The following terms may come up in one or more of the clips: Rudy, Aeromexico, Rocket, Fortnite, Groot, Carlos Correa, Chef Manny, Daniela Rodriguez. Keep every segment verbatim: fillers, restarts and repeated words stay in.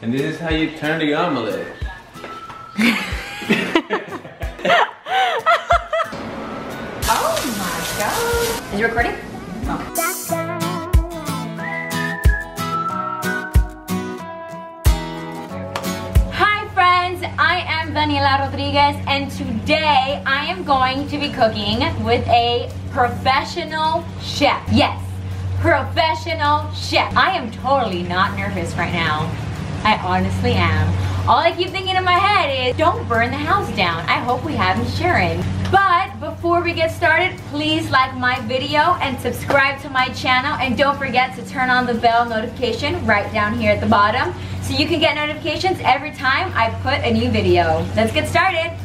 And this is how you turn the omelet. Oh my god. Is it recording? Oh. Hi friends, I am Daniela Rodriguez and today I am going to be cooking with a professional chef. Yes, professional chef. I am totally not nervous right now. I honestly am. All I keep thinking in my head is, don't burn the house down. I hope we have insurance. But before we get started, please like my video and subscribe to my channel. And don't forget to turn on the bell notification right down here at the bottom, so you can get notifications every time I put a new video. Let's get started.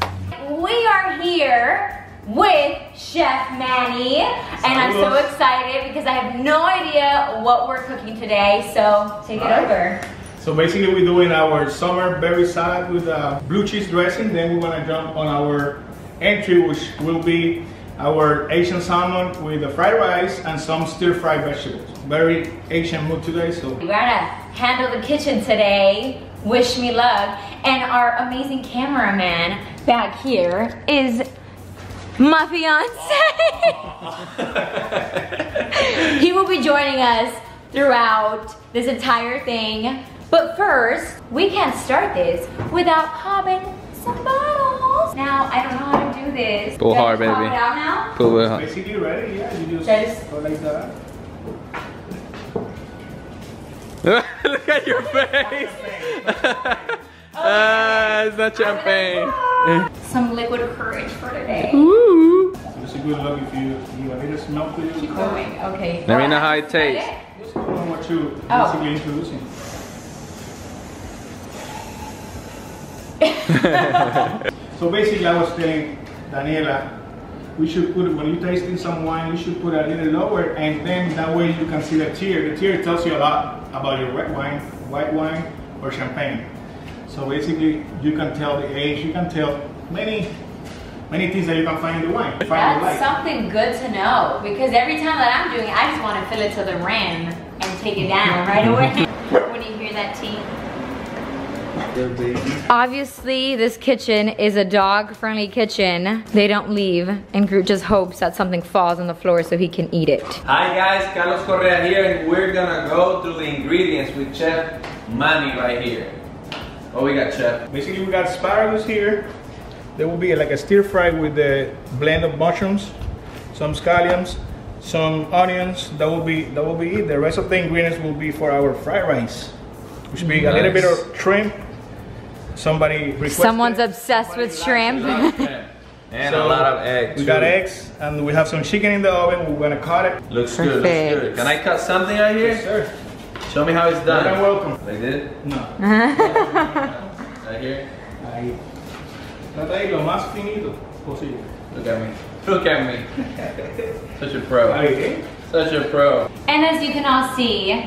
We are here with Chef Manny, and I'm so excited because I have no idea what we're cooking today, so take it over. So basically we're doing our summer berry salad with uh, blue cheese dressing. Then we're gonna jump on our entry, which will be our Asian salmon with the fried rice and some stir-fried vegetables. Very Asian mood today, so. We're gonna handle the kitchen today. Wish me luck. And our amazing cameraman back here is my fiance. He will be joining us throughout this entire thing. But first, we can't start this without popping some bottles. Now, I don't know how to do this. Pull hard, baby. Pop it out now? Pull it hard. Basically ready, yeah. You just, just go like that. Look at your face. Ah, okay. uh, it's not champagne. Some liquid courage for today. Ooh. So it's a good look if you, you have a little smoke with you. Keep going, okay. Let well, me know how it tastes. Just go on what you basically introducing. So basically I was telling Daniela, we should put, when you're tasting some wine, you should put a little lower, and then that way you can see the tear. The tear tells you a lot about your red wine, white wine, or champagne. So basically you can tell the age, you can tell many, many things that you can find in the wine. Find That's the something good to know, because every time that I'm doing it, I just want to fill it to the rim and take it down right away. When you hear that tea. Obviously, this kitchen is a dog-friendly kitchen. They don't leave, and Groot just hopes that something falls on the floor so he can eat it. Hi guys, Carlos Correa here, and we're gonna go through the ingredients with Chef Manny right here. Oh, we got Chef. Basically, we got asparagus here. There will be like a stir-fry with the blend of mushrooms, some scallions, some onions. That will be that will be it. The rest of the ingredients will be for our fried rice, which will be nice. A little bit of shrimp. Somebody requested. Someone's obsessed Somebody with shrimp. And so a lot of eggs. We got too. eggs, and we have some chicken in the oven. We're gonna cut it. Looks Perfect. good, looks good. Can I cut something right here? Yes, sir. Show me how it's done. You're welcome. Like this? No. Right here? Ahí. Trata de lo más finito posible. Look at me. Look at me. Such a pro. Ahí. Such a pro. And as you can all see,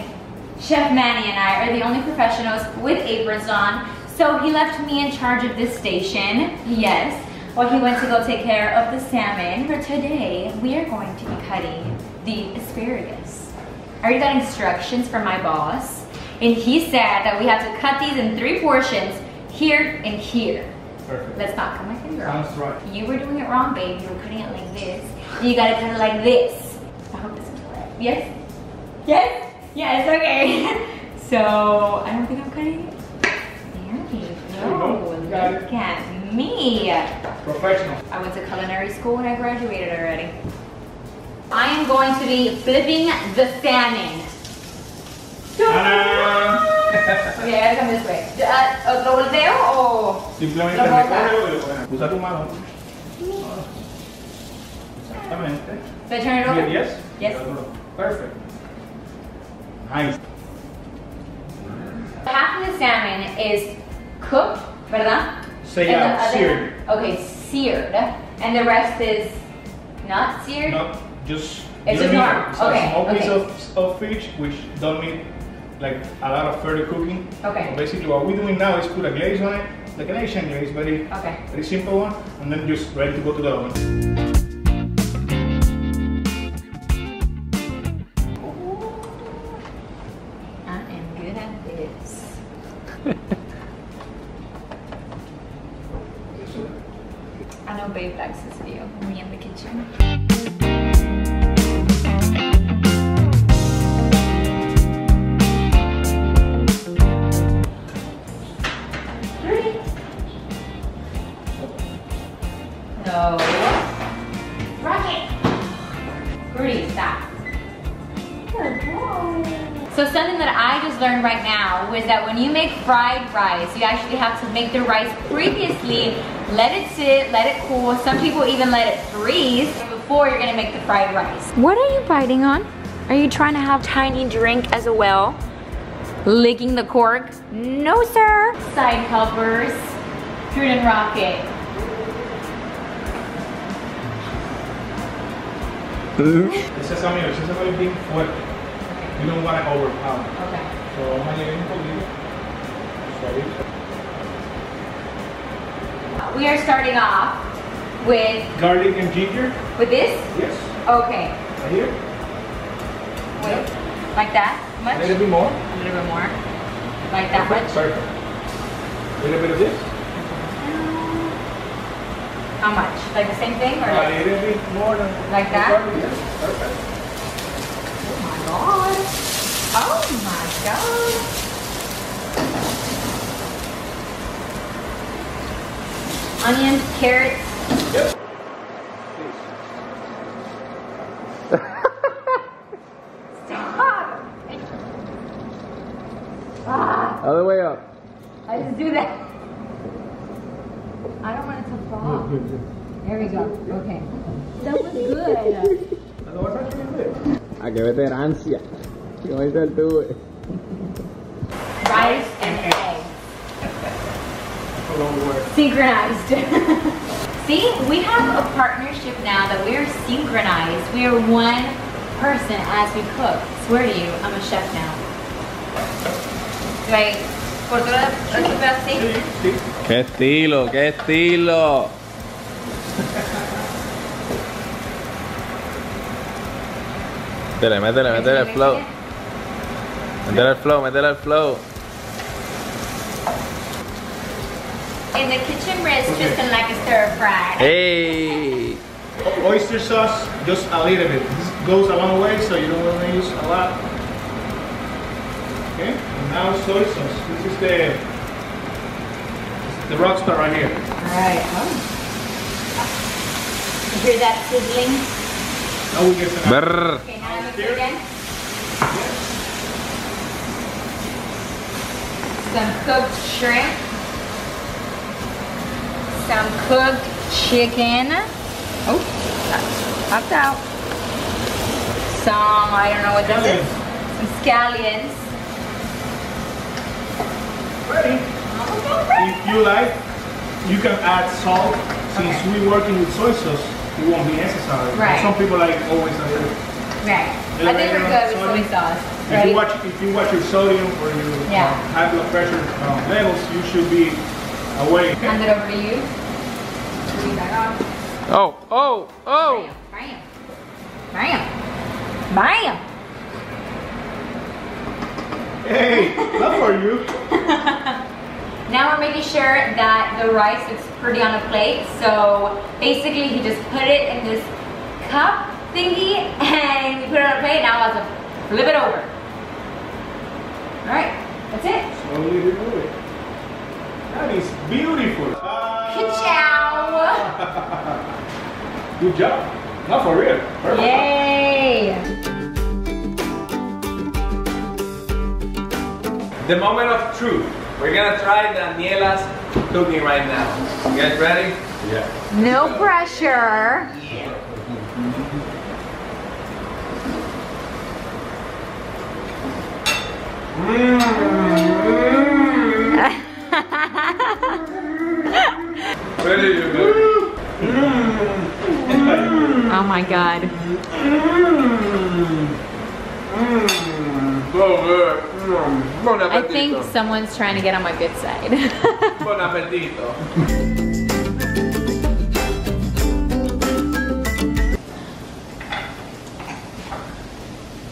Chef Manny and I are the only professionals with aprons on. So he left me in charge of this station, yes, while he went to go take care of the salmon. For today, we are going to be cutting the asparagus. I already got instructions from my boss, and he said that we have to cut these in three portions, here and here. Perfect. Let's not cut my finger off. That's right. You were doing it wrong, babe. You were cutting it like this. You gotta cut it like this. I hope this is correct. Yes? Yes? Yes, okay. So, I don't think I'm cutting it. Oh, look at me. Professional. I went to culinary school and I graduated already. I am going to be flipping the salmon. Okay, I gotta come this way. ¿Lo volteo o...? Simplemente recogerlo y lo pones. Usa tu mano. Exactamente. Do I turn it over? Yes. Yes. Perfect. Nice. Half of the salmon is cooked, ¿verdad? Sellado, other, seared. Okay, seared. And the rest is not seared? No, just... It's just normal. It's okay, a okay. piece of, of fish, which don't need like a lot of further cooking. Okay. So basically what we're doing now is put a glaze on it, like an Asian glaze, very, okay. very simple one, and then just ready to go to the oven. Ooh, I am good at this. I know babe likes this video when we're in the kitchen. No. Rocket! Rudy, stop. Good boy. So something that I just learned right now was that when you make fried rice, you actually have to make the rice previously, let it sit, let it cool. Some people even let it freeze before you're gonna make the fried rice. What are you biting on? Are you trying to have tiny drink as well? Licking the cork? No, sir. Side helpers, Groot and Rocket. Ese salió, ese salió bien fuerte. You don't want to overpower. Okay. So vamos a llevar un poquito. We are starting off with garlic and ginger. With this? Yes. Okay. Right here. Wait. Yeah. Like that much? A little bit more. A little bit more. Like that okay. much? Perfect. A little bit of this. How much? Like the same thing? Or uh, a little bit more than like that? Yes. Perfect. Oh my god. Oh my god. Onions, carrots. Yep. Stop. Ah. Other way up. I just do that. I don't want it to fall. There we go. Okay. That was good. That was actually good. I give it an ansia. You might as well do it. Rice and eggs. That's a long word. Synchronized. See, we have a partnership now that we are synchronized. We are one person as we cook. I swear to you, I'm a chef now. Like, por toda la así. ¡Qué estilo! ¡Qué estilo! Métele, métele, métele el flow. Métele el flow, métele el flow. In the kitchen wrist, okay. Just in like a stir fry. Hey! Oyster sauce, just a little bit. This goes a long way, so you don't want to use a lot. Okay, and now soy sauce. This is the... the rock star right here. Alright. Oh. You hear that sizzling? Now we get some. Okay, now I'm going again. Some cooked shrimp. Some cooked chicken. Oh, that's out. Some, I don't know what this is. Some scallions. Ready. If you like, you can add salt. Since okay. we're working with soy sauce, it won't be necessary. Right. Some people like always a little. Right. I think we're good with soy sauce. If right? you watch, if you watch your sodium or your yeah. um, high blood pressure um, levels, you should be awake. Hand it over to you. Oh! Oh! Oh! Bam! Bam! Bam! Hey, not for you. Now we're making sure that the rice looks pretty on the plate. So basically he just put it in this cup thingy and you put it on a plate. Now I'll have to flip it over. All right, that's it. Slowly remove it. That is beautiful. Ka-chow. Good job. Not for real. Perfect. Yay. The moment of truth. We're gonna try Daniela's cooking right now. You guys ready? Yeah. No pressure. Yeah. Mm. Very good. Mm. Oh my god. Mm. Mm. So good. I think someone's trying to get on my good side. Bon appetito.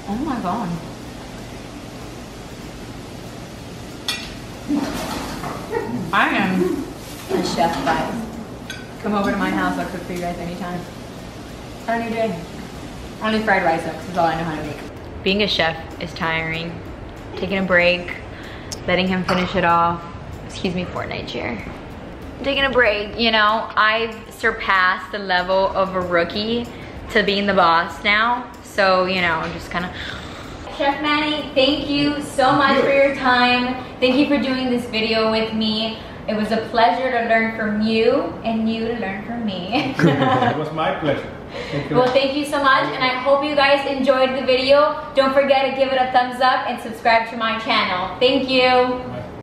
Oh my god. I am a chef vibe. Come over to my house, I'll cook for you guys anytime. Any day. Only fried rice though, because that's all I know how to make. Being a chef is tiring. Taking a break, letting him finish it off. Excuse me, Fortnite chair. Taking a break, you know, I've surpassed the level of a rookie to being the boss now. So, you know, I'm just kind of... Chef Manny, thank you so much for your time. Thank you for doing this video with me. It was a pleasure to learn from you and you to learn from me. It was my pleasure. Thank you. Well, thank you so much, and I hope you guys enjoyed the video. Don't forget to give it a thumbs up and subscribe to my channel. Thank you.